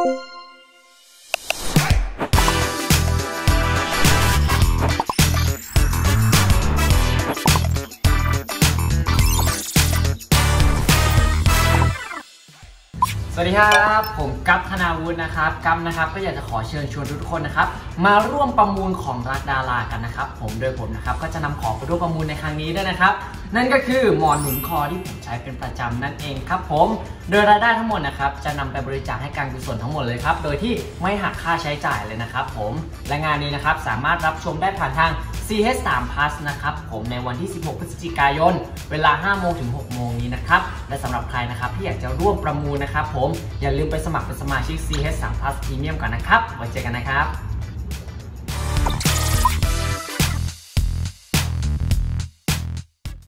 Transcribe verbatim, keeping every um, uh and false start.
สวัสดีครับผมกัปธนาวุฒินะครับกัปนะครับก็อยากจะขอเชิญชวนทุกคนนะครับมาร่วมประมูลของรักดารากันนะครับผมโดยผมนะครับก็จะนำของไปร่วมประมูลในครั้งนี้ด้วยนะครับนั่นก็คือหมอนหนุนคอที่ผมใช้เป็นประจำนั่นเองครับผมโดยรายได้ทั้งหมดนะครับจะนำไปบริจาคให้การกุศลทั้งหมดเลยครับโดยที่ไม่หักค่าใช้จ่ายเลยนะครับผมและงานนี้นะครับสามารถรับชมได้ผ่านทาง ซี เอช สาม พลัส นะครับผมในวันที่สิบหกพฤศจิกายนเวลาห้าโมงถึงหกโมงนี้นะครับและสำหรับใครนะครับที่อยากจะร่วมประมูลนะครับผมอย่าลืมไปสมัครเป็นสมาชิก ซี เอช สาม พลัส พรีเมียมก่อนนะครับไว้เจอกันนะครับ